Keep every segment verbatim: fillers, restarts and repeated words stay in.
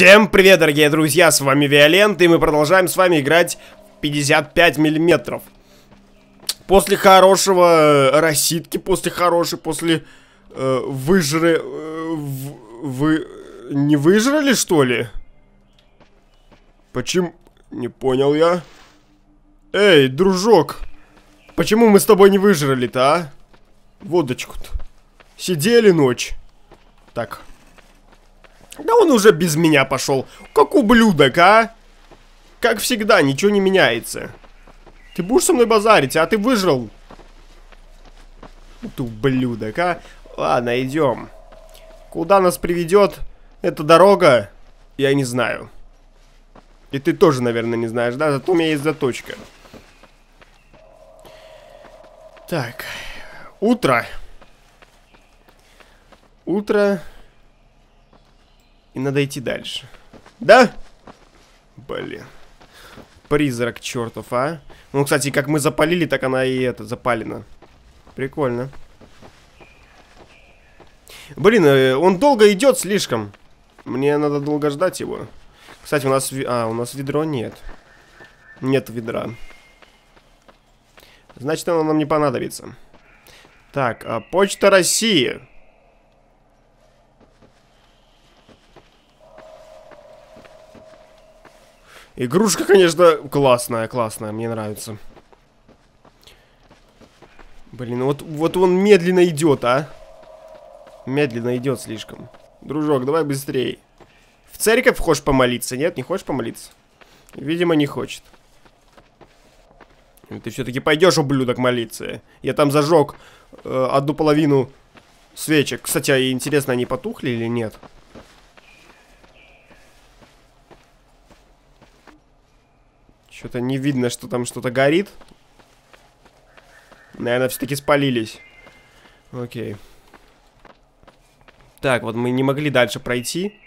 Всем привет, дорогие друзья, с вами Виолент, и мы продолжаем с вами играть в пятьдесят пять миллиметров. После хорошего рассидки, после хорошей, после э, выжры... Э, вы... не выжрали, что ли? Почему... не понял я. Эй, дружок, почему мы с тобой не выжрали-то, а? Водочку-то. Сидели ночь. Так... Да он уже без меня пошел. Как ублюдок, а? Как всегда, ничего не меняется. Ты будешь со мной базарить, а ты выжрал. Вот ублюдок, а? Ладно, идем. Куда нас приведет эта дорога, я не знаю. И ты тоже, наверное, не знаешь, да? Зато у меня есть заточка. Так. Утро. Утро... И надо идти дальше. Да? Блин. Призрак чертов, а? Ну, кстати, как мы запалили, так она и это, запалена. Прикольно. Блин, он долго идет слишком. Мне надо долго ждать его. Кстати, у нас... А, у нас ведро нет. Нет ведра. Значит, оно нам не понадобится. Так, а Почта России... Игрушка, конечно, классная, классная, мне нравится. Блин, вот, вот он медленно идет, а? Медленно идет слишком. Дружок, давай быстрее. В церковь хочешь помолиться? Нет, не хочешь помолиться? Видимо, не хочет. Ты все-таки пойдешь, ублюдок, молиться. Я там зажег э, одну половину свечек. Кстати, интересно, они потухли или нет? Что-то не видно, что там что-то горит. Наверное, все-таки спалились. Окей. Так, вот мы не могли дальше пройти.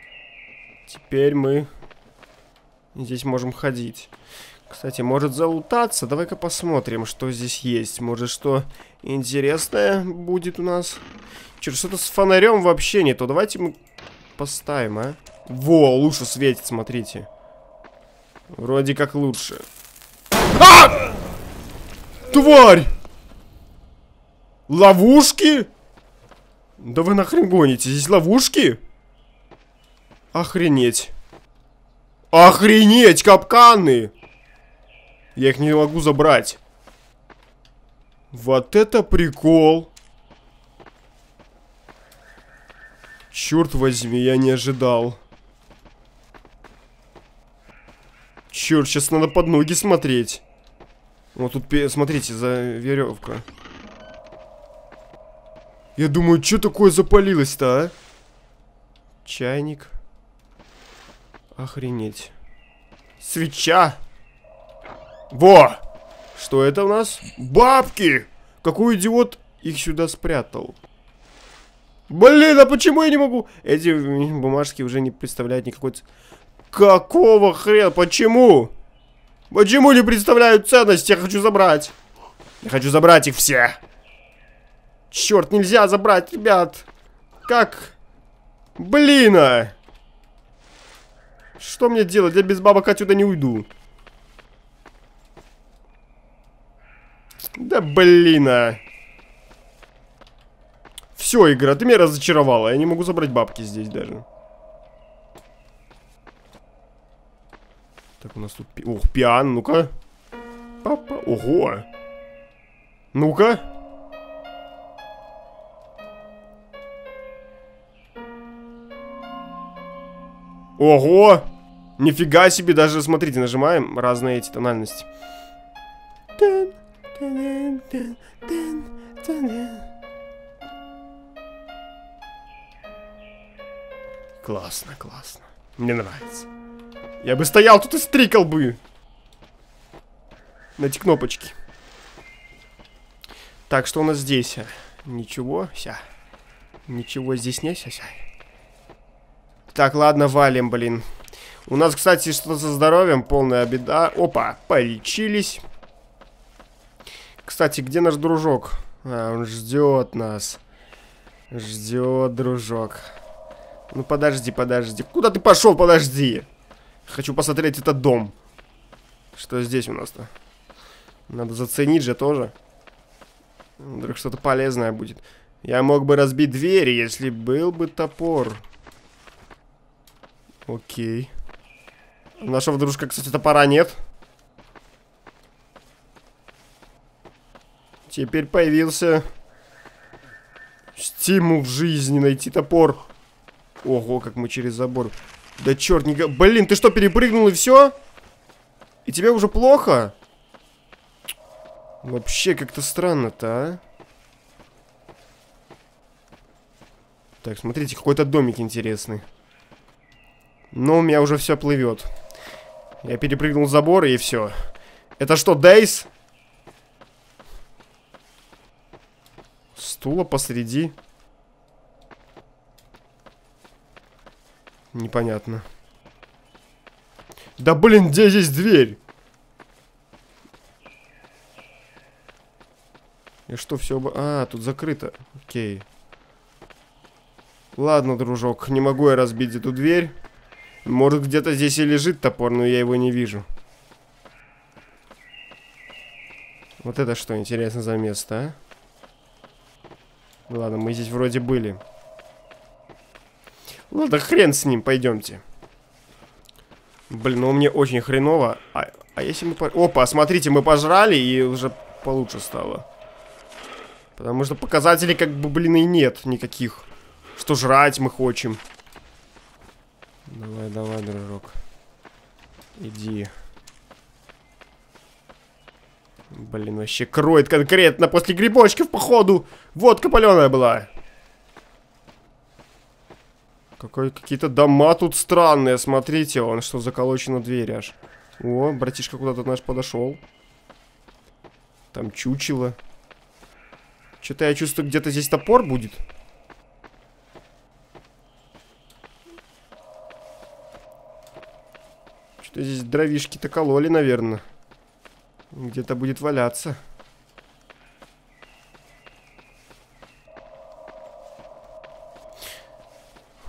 Теперь мы здесь можем ходить. Кстати, может залутаться. Давай-ка посмотрим, что здесь есть. Может, что интересное будет у нас. Черт, что-то с фонарем вообще не то. Давайте мы поставим, а? Во, лучше светит, смотрите. Вроде как лучше. А! Тварь! Ловушки? Да вы нахрен гоните? Здесь ловушки? Охренеть. Охренеть, капканы! Я их не могу забрать. Вот это прикол. Черт возьми, я не ожидал. Черт, сейчас надо под ноги смотреть. Вот тут, смотрите, за веревка. Я думаю, что такое запалилось-то, а? Чайник. Охренеть. Свеча. Во! Что это у нас? Бабки! Какой идиот их сюда спрятал? Блин, а почему я не могу? Эти бумажки уже не представляют никакой... Какого хрена? Почему? Почему не представляют ценность? Я хочу забрать. Я хочу забрать их все. Черт, нельзя забрать, ребят. Как? Блин. А. Что мне делать? Я без бабок отсюда не уйду. Да блин. А. Все, игра, ты меня разочаровала. Я не могу забрать бабки здесь даже. Так, у нас тут... Пи... Ох, пиано, ну-ка. Папа, ого. Ну-ка. Ого. Нифига себе, даже, смотрите, нажимаем разные эти тональности. Классно, классно. Мне нравится. Я бы стоял тут и стрикал бы. На эти кнопочки. Так, что у нас здесь? Ничего. Ся. Ничего здесь не ся, ся. Так, ладно, валим, блин. У нас, кстати, что-то со здоровьем. Полная беда. Опа, полечились. Кстати, где наш дружок? А, он ждет нас. Ждет, дружок. Ну подожди, подожди. Куда ты пошел? Подожди. Хочу посмотреть этот дом. Что здесь у нас-то? Надо заценить же тоже. Вдруг что-то полезное будет. Я мог бы разбить двери, если был бы топор. Окей. Нашего дружка, кстати, топора нет. Теперь появился стимул в жизни найти топор. Ого, как мы через забор. Да черт, не... Блин, ты что, перепрыгнул и все? И тебе уже плохо? Вообще как-то странно-то, а? Так, смотрите, какой-то домик интересный. Но у меня уже все плывет. Я перепрыгнул забор и все. Это что, Дейс? Стула посреди. Непонятно. Да блин, где здесь дверь? И что, все... А, тут закрыто. Окей. Ладно, дружок, не могу я разбить эту дверь. Может, где-то здесь и лежит топор, но я его не вижу. Вот это что, интересно за место, а? Ладно, мы здесь вроде были. Ладно, хрен с ним, пойдемте. Блин, ну мне очень хреново. А, а если мы... Опа, смотрите, мы пожрали и уже получше стало. Потому что показателей как бы, блин, и нет никаких. Что жрать мы хотим. Давай, давай, дружок. Иди. Блин, вообще кроет конкретно после грибочков, походу. Водка паленая была. Какие-то дома тут странные, смотрите, он что, заколочена дверь аж. О, братишка куда-то наш подошел. Там чучело. Что-то я чувствую, где-то здесь топор будет. Что-то здесь дровишки-то кололи, наверное. Где-то будет валяться.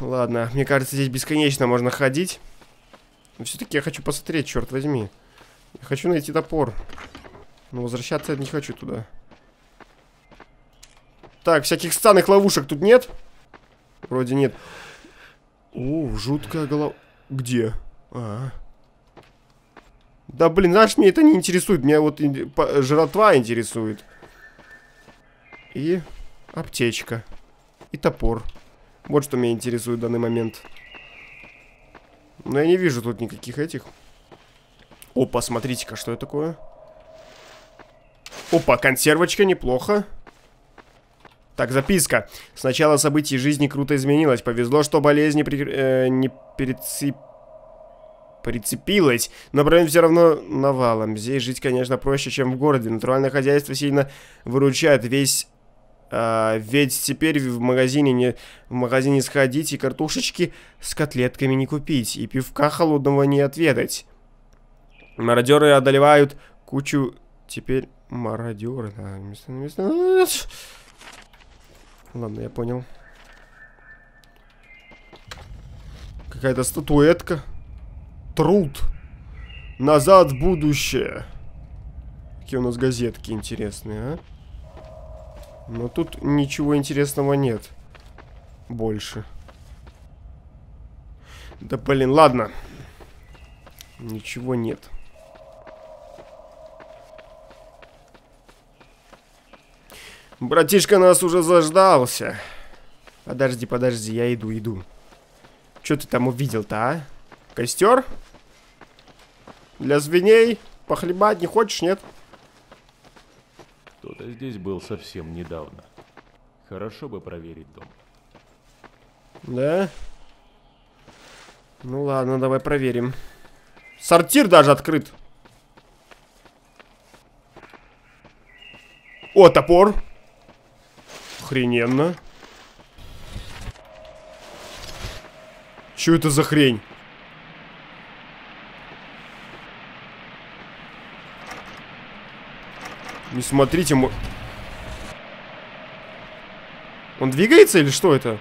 Ладно, мне кажется, здесь бесконечно можно ходить. Но все-таки я хочу посмотреть, черт возьми. Я хочу найти топор. Но возвращаться я не хочу туда. Так, всяких странных ловушек тут нет? Вроде нет. О, жуткая голова. Где? А. Да блин, знаешь, меня это не интересует. Меня вот ин... по... жратва интересует. И аптечка. И топор. Вот что меня интересует в данный момент. Но я не вижу тут никаких этих. Опа, смотрите-ка, что это такое. Опа, консервочка, неплохо. Так, записка. С начала событий жизни круто изменилось. Повезло, что болезнь не, при... э, не прицеп... прицепилась. Но проблем все равно навалом. Здесь жить, конечно, проще, чем в городе. Натуральное хозяйство сильно выручает весь... А, ведь теперь в магазине не в магазине сходить и картошечки с котлетками не купить, и пивка холодного не отведать. Мародеры одолевают кучу... Теперь мародеры... Да, место, место... Ладно, я понял. Какая-то статуэтка. Труд. Назад в будущее. Какие у нас газетки интересные, а? Но тут ничего интересного нет. Больше. Да блин, ладно. Ничего нет. Братишка нас уже заждался. Подожди, подожди, я иду, иду. Что ты там увидел-то, а? Костер? Для свиней? Похлебать не хочешь, нет? Кто-то здесь был совсем недавно. Хорошо бы проверить дом. Да? Ну ладно, давай проверим. Сортир даже открыт. О, топор. Охрененно. Чё это за хрень? Не смотрите, мы... Он двигается или что это?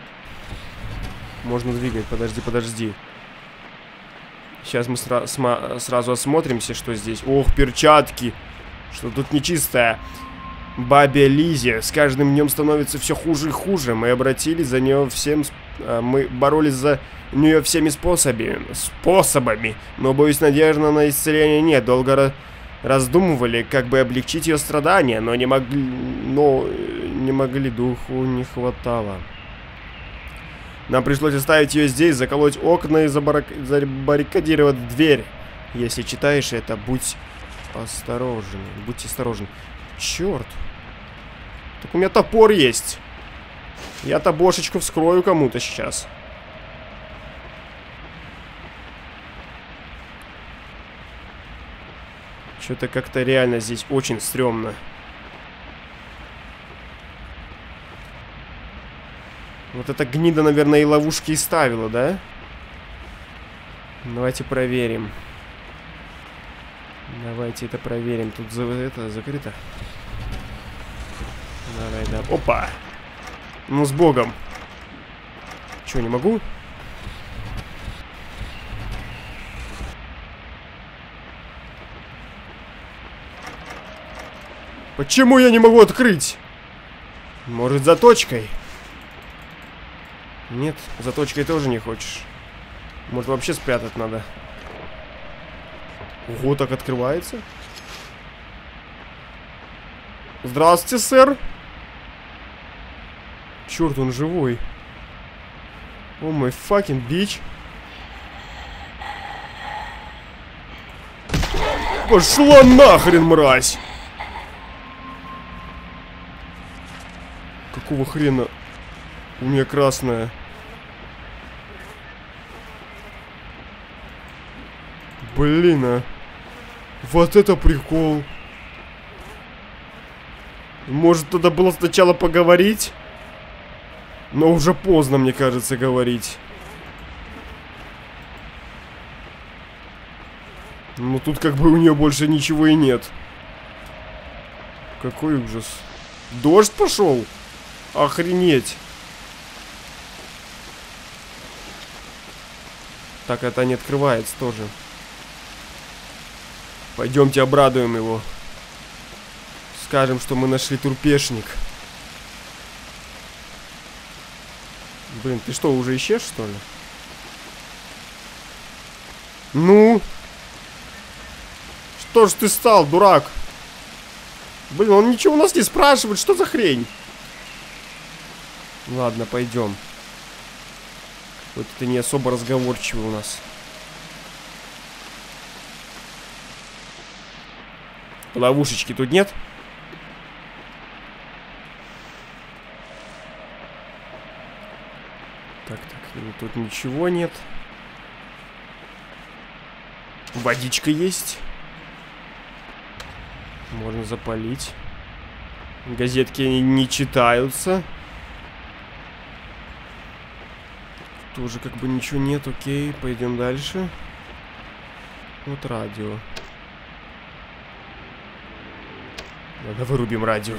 Можно двигать. Подожди, подожди. Сейчас мы сра сразу осмотримся, что здесь. Ох, перчатки. Что тут нечистое. Бабе Лизе. С каждым днем становится все хуже и хуже. Мы обратились за нее всем... Мы боролись за нее всеми способами. Способами. Но, боюсь, надежды на исцеление нет. Долго раздумывали, как бы облегчить ее страдания. Но не могли... Но не могли. Духу не хватало. Нам пришлось оставить ее здесь, заколоть окна и забарак... забаррикадировать дверь. Если читаешь это, будь осторожен. Будь осторожен. Черт. Так у меня топор есть. Я табошечку вскрою кому-то сейчас. Что-то как-то реально здесь очень стрёмно. Вот эта гнида, наверное, и ловушки и ставила, да? Давайте проверим. Давайте это проверим. Тут за... это закрыто. Давай, да. Опа! Ну, с богом. Чё, не могу? Почему я не могу открыть? Может, заточкой? Нет, заточкой тоже не хочешь. Может, вообще спрятать надо? Ого, так открывается. Здравствуйте, сэр. Черт, он живой. О мой факин бич. Пошла нахрен, мразь. Какого хрена? У меня красная. Блин, а. Вот это прикол. Может, надо было сначала поговорить? Но уже поздно, мне кажется, говорить. Ну тут как бы у нее больше ничего и нет. Какой ужас. Дождь пошел? Охренеть. Так, это не открывается тоже. Пойдемте обрадуем его. Скажем, что мы нашли турпешник. Блин, ты что, уже исчез, что ли? Ну? Что ж ты стал, дурак? Блин, он ничего у нас не спрашивает, что за хрень? Ладно, пойдем. Вот это не особо разговорчивый у нас. Ловушечки тут нет? Так, так, тут ничего нет. Водичка есть. Можно запалить. Газетки не читаются. Тоже как бы ничего нет, окей. Пойдем дальше. Вот радио. Ладно, вырубим радио.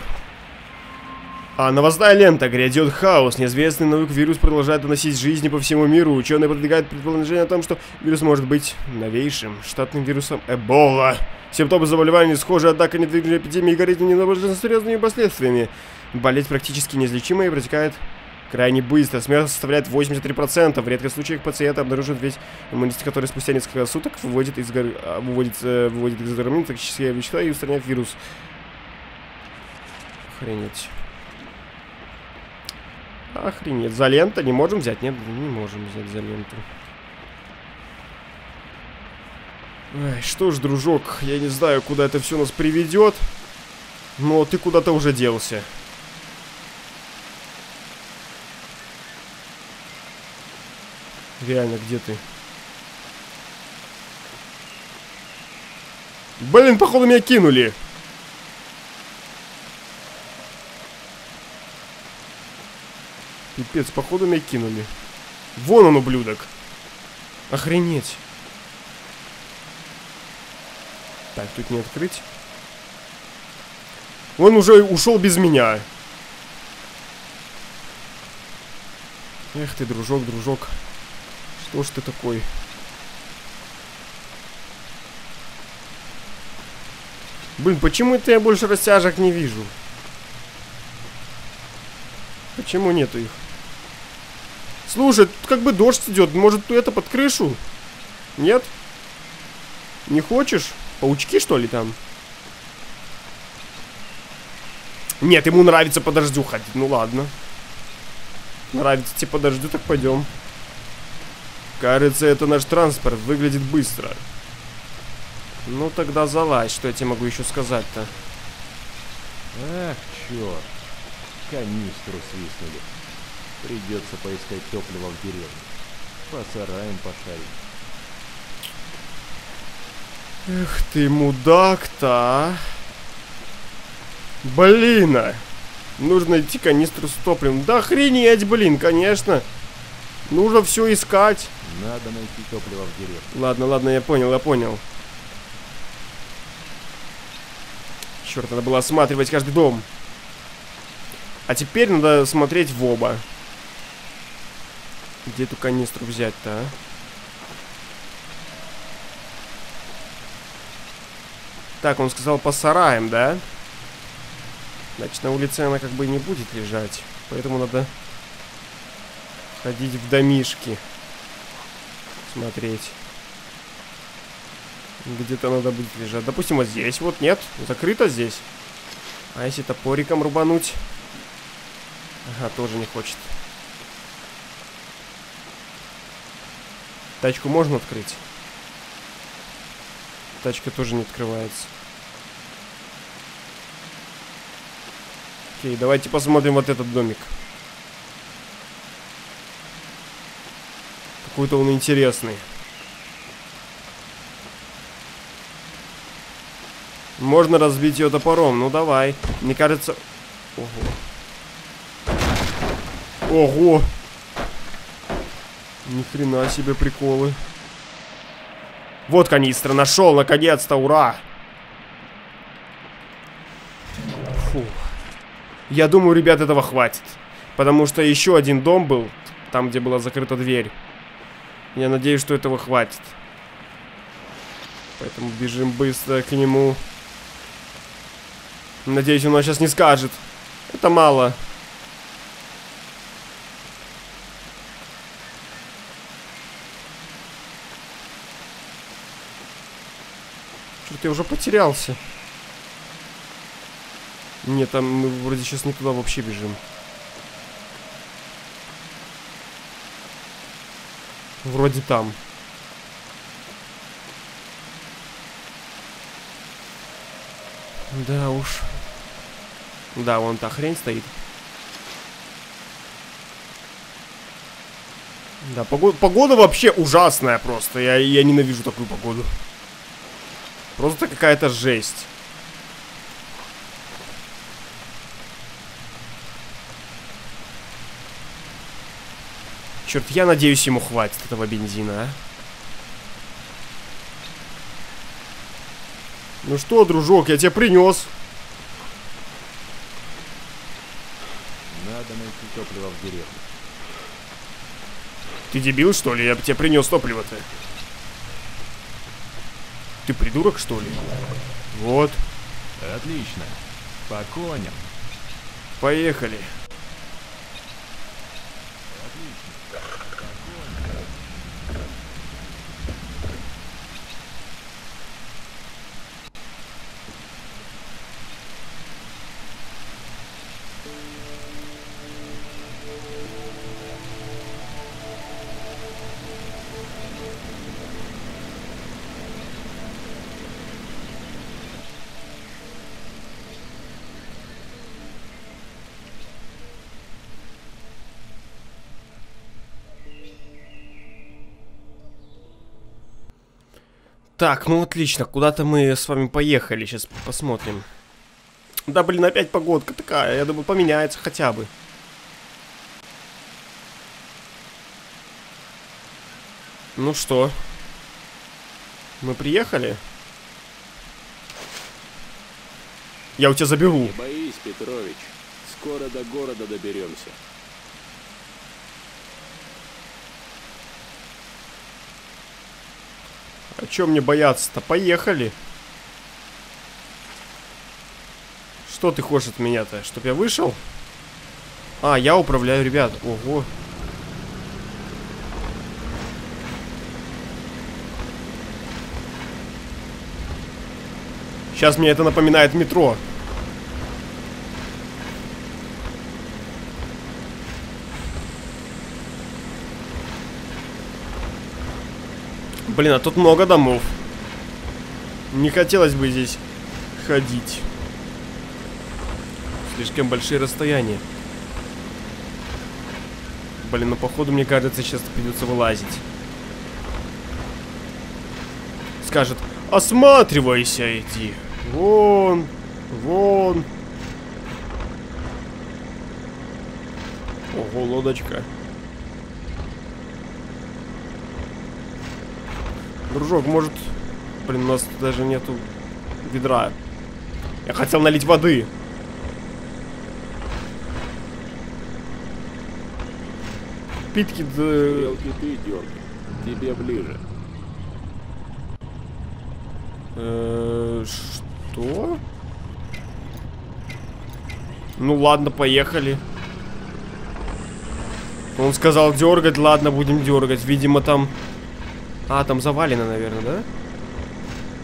А, новостная лента. Грядет хаос. Неизвестный новый вирус продолжает выносить жизни по всему миру. Ученые продвигают предположение о том, что вирус может быть новейшим штатным вирусом Эбола. Симптомы заболевания схожи, однако недвижимой эпидемии горит не наблюдается серьезными последствиями. Болезнь практически неизлечимая и протекает крайне быстро. Смерть составляет восемьдесят три процента. В редких случаях пациенты обнаруживают весь иммунитет, который спустя несколько суток выводит из гор... выводит, э, выводит из гормонов токсические вещества и устраняет вирус. Охренеть. Охренеть. За ленту не можем взять? Нет, не можем взять за ленту. Ой, что ж, дружок, я не знаю, куда это все нас приведет, но ты куда-то уже делся. Реально, где ты? Блин, походу меня кинули. Пипец, походу меня кинули. Вон он, ублюдок. Охренеть. Так, тут не открыть. Он уже ушел без меня. Эх ты, дружок, дружок. Что ж ты такой? Блин, почему-то я больше растяжек не вижу. Почему нету их? Слушай, тут как бы дождь идет. Может, это под крышу? Нет? Не хочешь? Паучки, что ли, там? Нет, ему нравится по дождю ходить. Ну ладно. Нравится тебе по дождю, так пойдем. Кажется, это наш транспорт. Выглядит быстро. Ну тогда залазь. Что я тебе могу еще сказать-то? Ах, черт. Канистру свистнули. Придется поискать топливо в деревне. По сараям пошарим. Эх ты, мудак-то. Блин, а. Нужно идти канистру с топливом. Да хренеть, блин, конечно. Нужно все искать. Надо найти топливо в деревне. Ладно, ладно, я понял, я понял. Черт, надо было осматривать каждый дом. А теперь надо смотреть в оба. Где эту канистру взять-то, а? Так, он сказал по сараям, да? Значит, на улице она как бы не будет лежать. Поэтому надо ходить в домишки. Смотреть. Где-то надо будет лежать. Допустим, вот здесь. Вот, нет. Закрыто здесь. А если топориком рубануть? Ага, тоже не хочет. Тачку можно открыть? Тачка тоже не открывается. Окей, давайте посмотрим вот этот домик. Какой-то он интересный. Можно разбить ее топором. Ну давай. Мне кажется... Ого. Ого! Ни хрена себе приколы. Вот канистра, нашел, наконец-то, ура! Фу. Я думаю, ребят, этого хватит. Потому что еще один дом был, там, где была закрыта дверь. Я надеюсь, что этого хватит. Поэтому бежим быстро к нему. Надеюсь, он нас сейчас не скажет. Это мало. Я уже потерялся. Нет, там мы вроде сейчас не туда вообще бежим. Вроде там. Да уж. Да, вон та хрень стоит. Да, погода, погода вообще ужасная просто. Я, я ненавижу такую погоду. Просто какая-то жесть. Черт, я надеюсь, ему хватит этого бензина, а? Ну что, дружок, я тебе принес. Надо найти топливо в деревне. Ты дебил, что ли? Я бы тебе принес топливо-то. Ты придурок, что ли? Вот. Отлично. По коням. Поехали. Отлично. По коням. Так, ну отлично, куда-то мы с вами поехали, сейчас посмотрим. Да блин, опять погодка такая, я думаю, поменяется хотя бы. Ну что? Мы приехали? Я у тебя заберу. Не боись, Петрович, скоро до города доберемся. А чё мне бояться-то? Поехали. Что ты хочешь от меня-то? Чтоб я вышел? А, я управляю, ребят. Ого. Сейчас мне это напоминает метро. Блин, а тут много домов. Не хотелось бы здесь ходить. Слишком большие расстояния. Блин, ну походу, мне кажется, сейчас придется вылазить. Скажет, осматривайся, иди. Вон, вон. Ого, лодочка. Дружок, может... Блин, у нас даже нету ведра. Я хотел налить воды. Питки... Стрелки ты дергай. Тебе ближе. Э-э- что? Ну ладно, поехали. Он сказал дергать, ладно, будем дергать. Видимо, там... А, там завалено, наверное, да?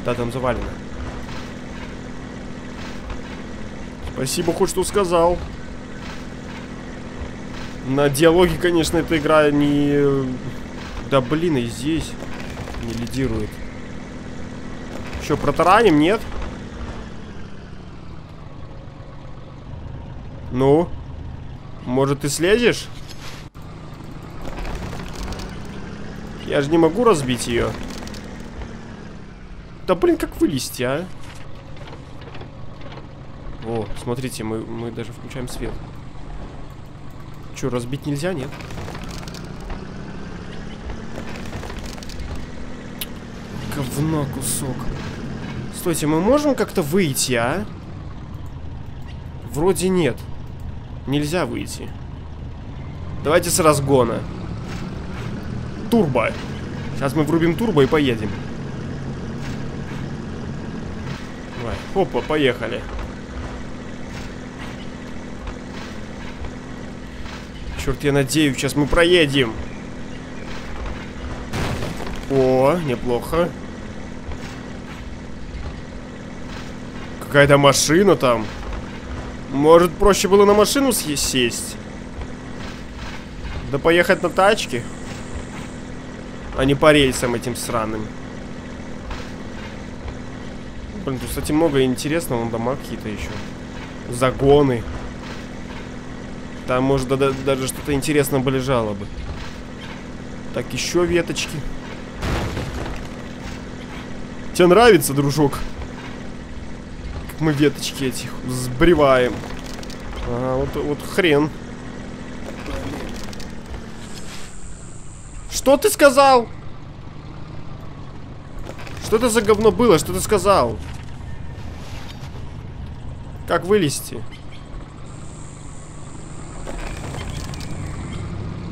Да, там завалено. Спасибо, хоть что сказал. На диалоге, конечно, эта игра не... Да, блин, и здесь не лидирует. Что, протараним, нет? Ну? Может, ты слезешь? Я же не могу разбить ее. Да блин, как вылезти, а? О, смотрите, мы, мы даже включаем свет. Че, разбить нельзя, нет? Говно кусок. Стойте, мы можем как-то выйти, а? Вроде нет. Нельзя выйти. Давайте с разгона. Турбо. Сейчас мы врубим турбо и поедем. Давай. Опа, поехали. Черт, я надеюсь, сейчас мы проедем. О, неплохо. Какая-то машина там. Может, проще было на машину сесть? Да поехать на тачке? А не по рельсам этим сраным. Блин, тут, кстати, много интересного. Вон дома какие-то еще. Загоны. Там, может, да, да, даже что-то интересное бы лежало бы. Так, еще веточки. Тебе нравится, дружок? Как мы веточки этих сбриваем. Ага, вот, вот хрен. Что ты сказал? Что это за говно было? Что ты сказал? Как вылезти?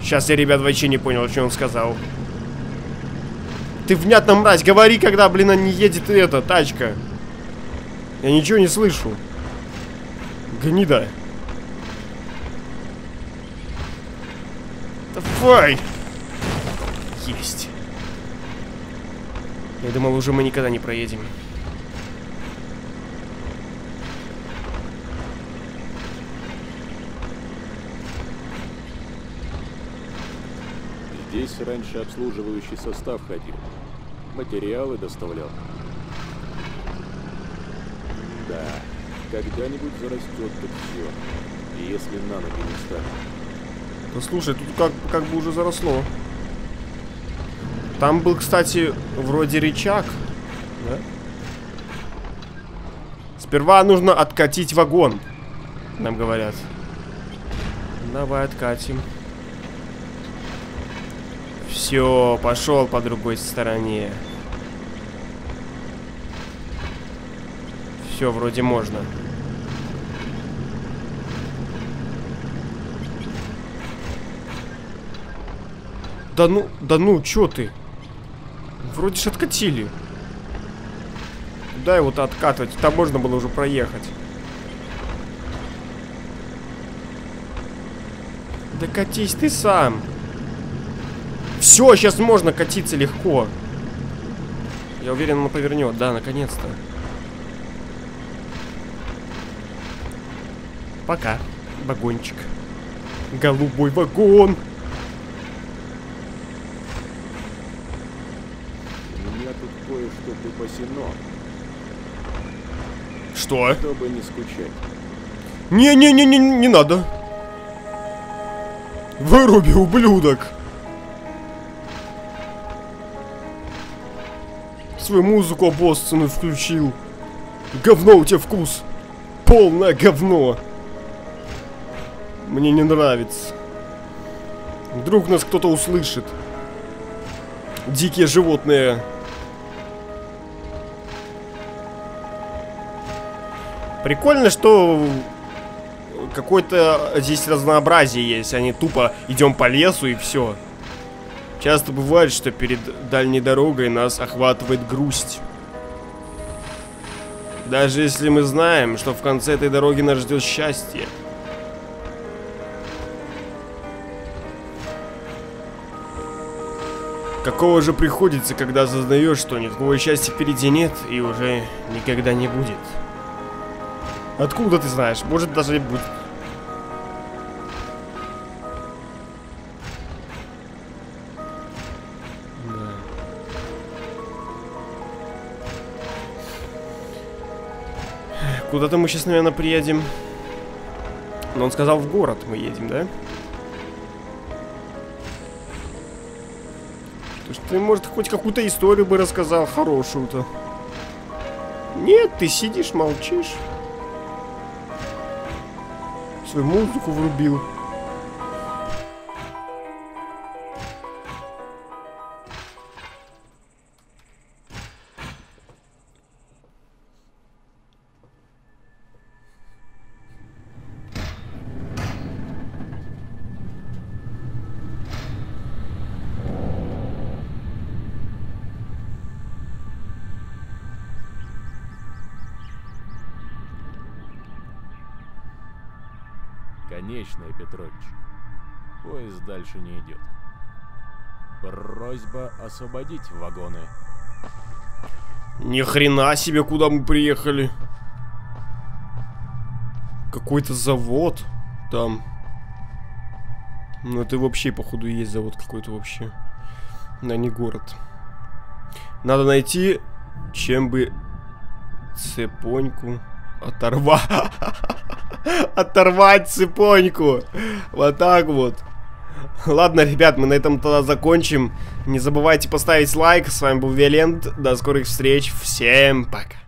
Сейчас я, ребят, вообще не понял, что он сказал. Ты внятно, мразь, говори, когда, блин, не едет эта тачка. Я ничего не слышу. Гнида. Давай. Есть. Я думал, уже мы никогда не проедем. Здесь раньше обслуживающий состав ходил. Материалы доставлял. Да, когда-нибудь зарастет тут все. И если на ноги не станет. Ну слушай, тут как, как бы уже заросло. Там был, кстати, вроде рычаг. Да? Сперва нужно откатить вагон, нам говорят. Давай откатим. Все, пошел по другой стороне. Все, вроде можно. Да ну, да ну, чё ты? Вроде же откатили. Куда его-то откатывать? Там можно было уже проехать. Да катись ты сам. Все, сейчас можно катиться легко. Я уверен, он повернет. Да, наконец-то. Пока. Вагончик. Голубой вагон. У меня тут кое-что припасено. Что? Чтобы не скучать. Не-не-не-не, не надо. Выруби, ублюдок. Свою музыку обоссанную включил. Говно у тебя вкус. Полное говно. Мне не нравится. Вдруг нас кто-то услышит. Дикие животные. Прикольно, что какое-то здесь разнообразие есть, а не тупо идем по лесу и все. Часто бывает, что перед дальней дорогой нас охватывает грусть. Даже если мы знаем, что в конце этой дороги нас ждет счастье. Какого же приходится, когда осознаешь, что никакого счастья впереди нет и уже никогда не будет? Откуда ты знаешь? Может, даже и будет. Да. Куда-то мы сейчас, наверное, приедем. Но он сказал, в город мы едем, да? Что ж, ты, может, хоть какую-то историю бы рассказал хорошую-то. Нет, ты сидишь, молчишь. Свою музыку врубил. Конечная, Петрович. Поезд дальше не идет. Просьба освободить вагоны. Ни хрена себе, куда мы приехали. Какой-то завод там. Ну это вообще, походу, есть завод какой-то вообще. Да не город. Надо найти, чем бы цепоньку оторвать. Оторвать цепоньку. Вот так вот. Ладно, ребят, мы на этом тогда закончим. Не забывайте поставить лайк. С вами был Виолент. До скорых встреч. Всем пока.